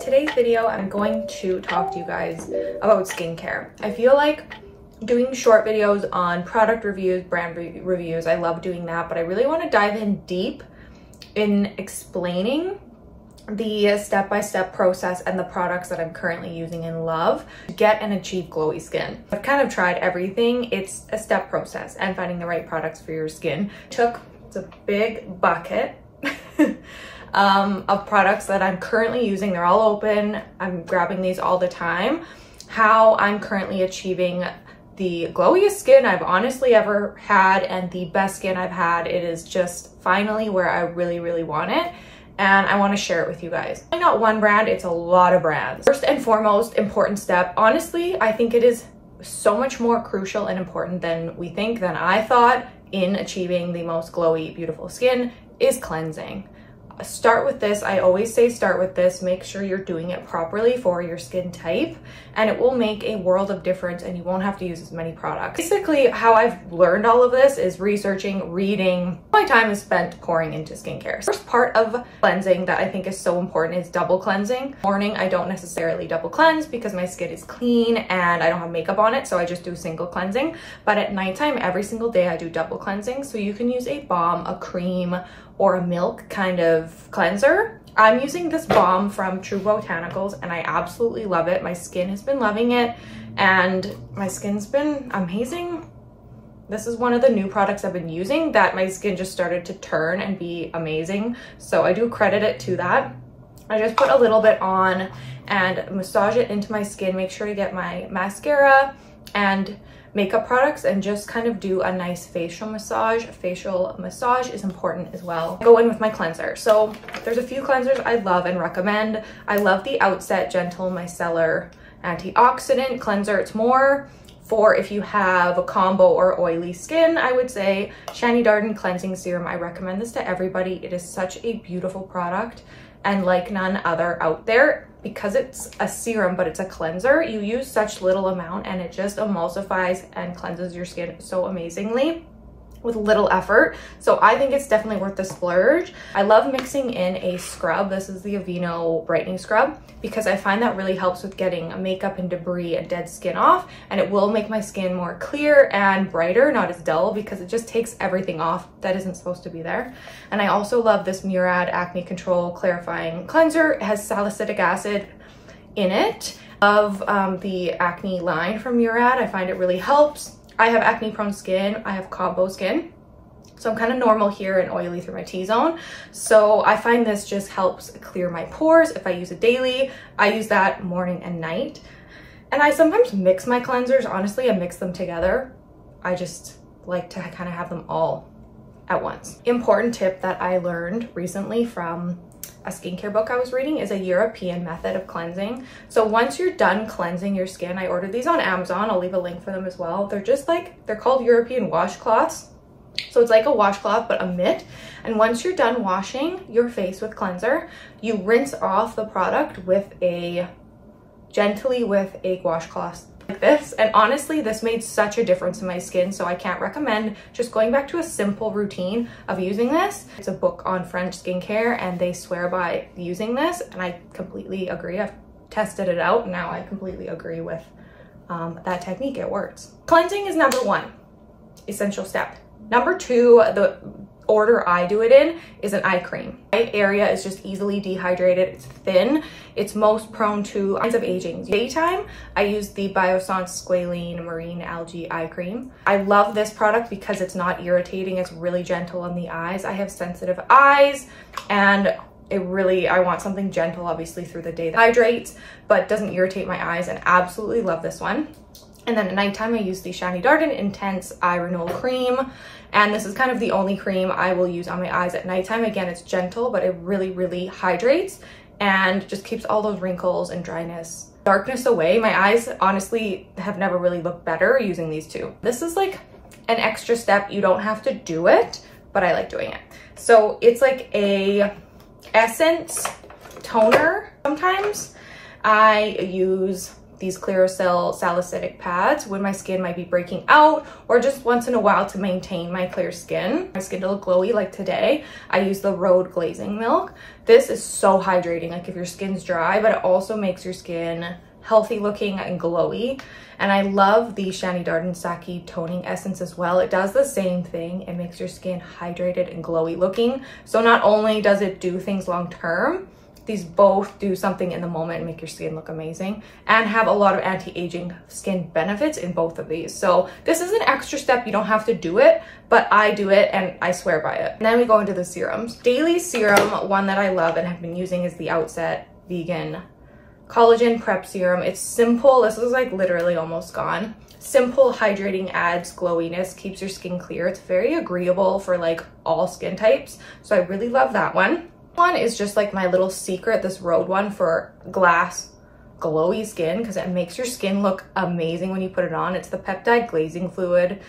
Today's video, I'm going to talk to you guys about skincare. I feel like doing short videos on product reviews, brand reviews, I love doing that, but I really want to dive in deep in explaining the step-by-step process and the products that I'm currently using and love to get and achieve glowy skin. I've kind of tried everything. It's a step process, and finding the right products for your skin it's a big bucket of products that I'm currently using. They're all open. I'm grabbing these all the time. How I'm currently achieving the glowiest skin I've honestly ever had and the best skin I've had. It is just finally where I really, really want it. And I want to share it with you guys. Not one brand, it's a lot of brands. First and foremost, important step. Honestly, I think it is so much more crucial and important than we think, than I thought, in achieving the most glowy, beautiful skin is cleansing. Start with this. I always say start with this. Make sure you're doing it properly for your skin type, and it will make a world of difference, and you won't have to use as many products. Basically, how I've learned all of this is researching, reading. My time is spent pouring into skincare. First part of cleansing that I think is so important is double cleansing. Morning, I don't necessarily double cleanse because my skin is clean and I don't have makeup on it, so I just do single cleansing. But at nighttime, every single day, I do double cleansing. So you can use a balm, a cream, or a milk kind of cleanser. I'm using this balm from True Botanicals and I absolutely love it. My skin has been loving it and my skin's been amazing. This is one of the new products I've been using that my skin just started to turn and be amazing. So I do credit it to that. I just put a little bit on and massage it into my skin. Make sure to get my mascara and makeup products and just kind of do a nice facial massage. Facial massage is important as well. I go in with my cleanser. So there's a few cleansers I love and recommend. I love the Outset Gentle Micellar Antioxidant Cleanser. It's more for if you have a combo or oily skin, I would say. Shani Darden Cleansing Serum. I recommend this to everybody. It is such a beautiful product and like none other out there. Because it's a serum, but it's a cleanser, you use such little amount and it just emulsifies and cleanses your skin so amazingly with little effort. So I think it's definitely worth the splurge. I love mixing in a scrub. This is the Aveeno Brightening Scrub because I find that really helps with getting makeup and debris and dead skin off, and it will make my skin more clear and brighter, not as dull, because it just takes everything off that isn't supposed to be there. And I also love this Murad Acne Control Clarifying Cleanser. It has salicylic acid in it of the acne line from Murad. I find it really helps. I have acne prone skin, I have combo skin, so I'm kind of normal here and oily through my T-zone. So I find this just helps clear my pores. If I use it daily, I use that morning and night. And I sometimes mix my cleansers, honestly, I mix them together. I just like to kind of have them all at once. Important tip that I learned recently from a skincare book I was reading is a European method of cleansing. So once you're done cleansing your skin, I ordered these on Amazon, I'll leave a link for them as well. They're just like, they're called European washcloths. So it's like a washcloth, but a mitt. And once you're done washing your face with cleanser, you rinse off the product with a, gently with a washcloth like this. And honestly, this made such a difference in my skin. So I can't recommend just going back to a simple routine of using this. It's a book on French skincare and they swear by using this. And I completely agree. I've tested it out. Now I completely agree with that technique. It works. Cleansing is number one essential step. Number two, the order I do it in is an eye cream. My area is just easily dehydrated, it's thin, it's most prone to kinds of aging. Daytime, I use the Biossance Squalene Marine Algae Eye Cream. I love this product because it's not irritating, it's really gentle on the eyes. I have sensitive eyes and it really, I want something gentle obviously through the day that hydrates but doesn't irritate my eyes, and absolutely love this one. And then at nighttime, I use the Shani Darden Intense Eye Renewal Cream. And this is kind of the only cream I will use on my eyes at nighttime. Again, it's gentle, but it really, really hydrates and just keeps all those wrinkles and dryness, darkness away. My eyes, honestly, have never really looked better using these two. This is like an extra step. You don't have to do it, but I like doing it. So it's like a essence toner. Sometimes I use these Clearasil salicylic pads when my skin might be breaking out, or just once in a while to maintain my clear skin. My skin to look glowy. Like today, I use the Rhode glazing milk. This is so hydrating, like if your skin's dry, but it also makes your skin healthy looking and glowy. And I love the Shani Darden Saki toning essence as well. It does the same thing. It makes your skin hydrated and glowy looking. So not only does it do things long term, these both do something in the moment and make your skin look amazing, and have a lot of anti-aging skin benefits in both of these. So this is an extra step. You don't have to do it, but I do it and I swear by it. And then we go into the serums. Daily serum, one that I love and have been using, is the Outset Vegan Collagen Prep Serum. It's simple. This is like literally almost gone. Simple, hydrating, adds glowiness, keeps your skin clear. It's very agreeable for like all skin types. So I really love that one. One is just like my little secret, this Rhode one for glass glowy skin, because it makes your skin look amazing when you put it on. It's the peptide glazing fluid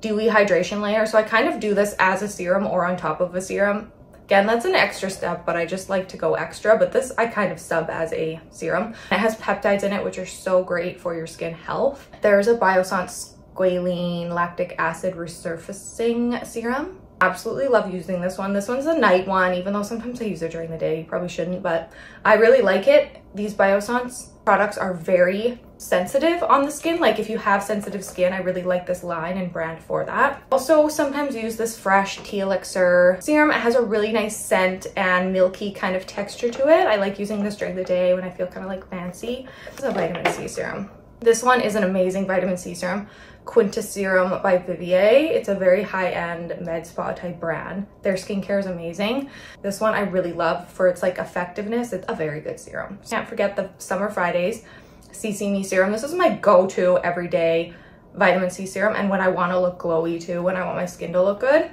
dewy hydration layer. So I kind of do this as a serum or on top of a serum. Again, that's an extra step, but I just like to go extra. But this I kind of sub as a serum. It has peptides in it, which are so great for your skin health. There's a Biossance Squalene Lactic Acid Resurfacing Serum. Absolutely love using this one. This one's a night one, even though sometimes I use it during the day. You probably shouldn't, but I really like it. These Biossance products are very sensitive on the skin. Like if you have sensitive skin, I really like this line and brand for that. Also sometimes use this Fresh Tea Elixir Serum. It has a really nice scent and milky kind of texture to it. I like using this during the day when I feel kind of like fancy. This is a vitamin C serum. This one is an amazing vitamin C serum, Quintus Serum by Vivier. It's a very high-end med spa type brand. Their skincare is amazing. This one I really love for its like effectiveness. It's a very good serum. Can't forget the Summer Fridays CC Me Serum. This is my go-to everyday vitamin C serum, and when I want to look glowy too, when I want my skin to look good,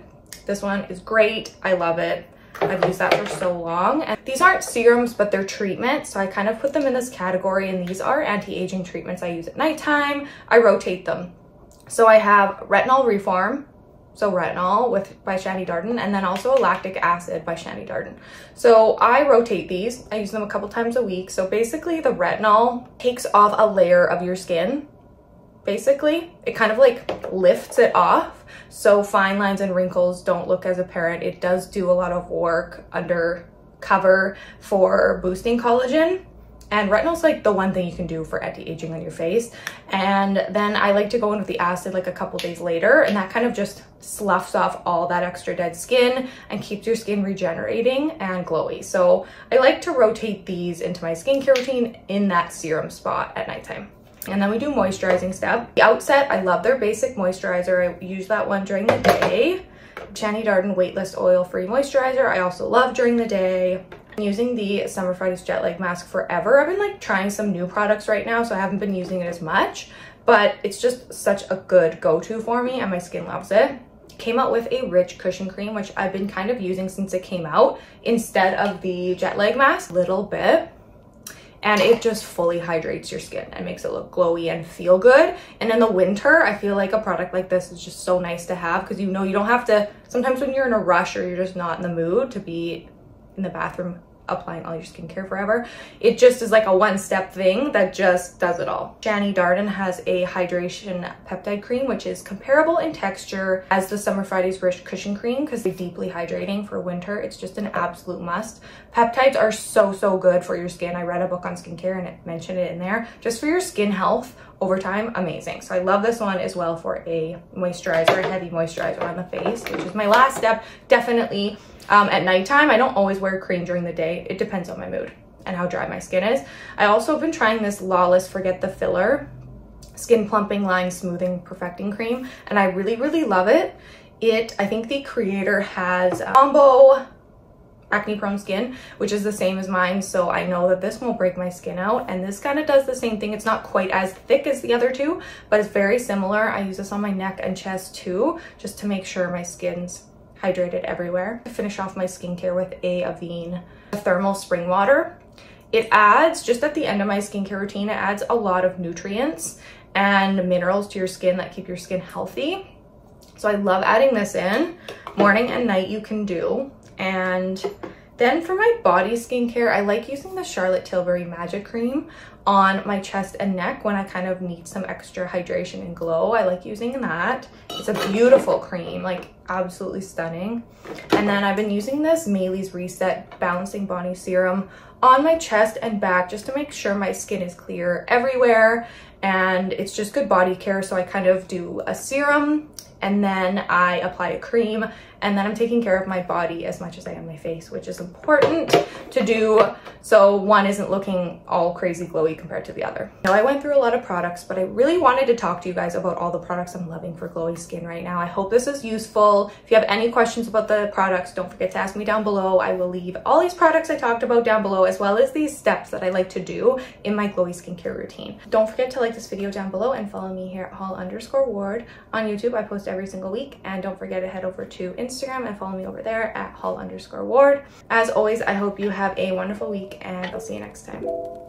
this one is great. I love it. I've used that for so long. And these aren't serums, but they're treatments. So I kind of put them in this category, and these are anti-aging treatments I use at nighttime. I rotate them. So I have Retinol Reform, so Retinol by Shani Darden, and then also Lactic Acid by Shani Darden. So I rotate these. I use them a couple times a week. So basically the Retinol takes off a layer of your skin. Basically, it kind of like lifts it off, so fine lines and wrinkles don't look as apparent. It does do a lot of work under cover for boosting collagen, and retinol's like the one thing you can do for anti-aging on your face. And then I like to go in with the acid like a couple days later, and that kind of just sloughs off all that extra dead skin and keeps your skin regenerating and glowy. So I like to rotate these into my skincare routine in that serum spot at nighttime. And then we do moisturizing step. The Outset, I love their basic moisturizer. I use that one during the day. Shani Darden Weightless Oil-Free Moisturizer, I also love during the day. I'm using the Summer Fridays Jet Lag Mask forever. I've been like trying some new products right now, so I haven't been using it as much, but it's just such a good go-to for me, and my skin loves it. Came out with a rich cushion cream, which I've been kind of using since it came out instead of the Jet Lag Mask, a little bit. And it just fully hydrates your skin and makes it look glowy and feel good. And in the winter, I feel like a product like this is just so nice to have, because you know you don't have to, sometimes when you're in a rush or you're just not in the mood to be in the bathroom applying all your skincare forever, it just is like a one-step thing that just does it all. Shani Darden has a hydration peptide cream, which is comparable in texture as the Summer Fridays Rich Cushion Cream, because they're deeply hydrating for winter. It's just an absolute must. Peptides are so good for your skin. I read a book on skincare and it mentioned it in there. Just for your skin health over time, amazing. So I love this one as well for a moisturizer, a heavy moisturizer on the face, which is my last step, definitely. At nighttime, I don't always wear cream during the day. It depends on my mood and how dry my skin is. I also have been trying this Lawless Forget the Filler Skin Plumping Line Smoothing Perfecting Cream, and I really love it. I think the creator has combo acne prone skin, which is the same as mine, so I know that this won't break my skin out, and this kind of does the same thing. It's not quite as thick as the other two, but it's very similar. I use this on my neck and chest too, just to make sure my skin's hydrated everywhere. I finish off my skincare with a Avène Thermal Spring Water. It adds, just at the end of my skincare routine, it adds a lot of nutrients and minerals to your skin that keep your skin healthy. So I love adding this in. Morning and night you can do. And Then for my body skincare, I like using the Charlotte Tilbury Magic Cream on my chest and neck when I kind of need some extra hydration and glow. I like using that. It's a beautiful cream, like absolutely stunning. And then I've been using this Maylie's Reset Balancing Body Serum on my chest and back just to make sure my skin is clear everywhere. And it's just good body care, so I kind of do a serum and then I apply a cream, and then I'm taking care of my body as much as I am my face, which is important to do so one isn't looking all crazy glowy compared to the other. Now, I went through a lot of products, but I really wanted to talk to you guys about all the products I'm loving for glowy skin right now. I hope this is useful. If you have any questions about the products, don't forget to ask me down below. I will leave all these products I talked about down below, as well as these steps that I like to do in my glowy skincare routine. Don't forget to like this video down below and follow me here at hall_ward on YouTube. I post every single week, and don't forget to head over to Instagram and follow me over there at hall_ward. As always, I hope you have a wonderful week, and I'll see you next time.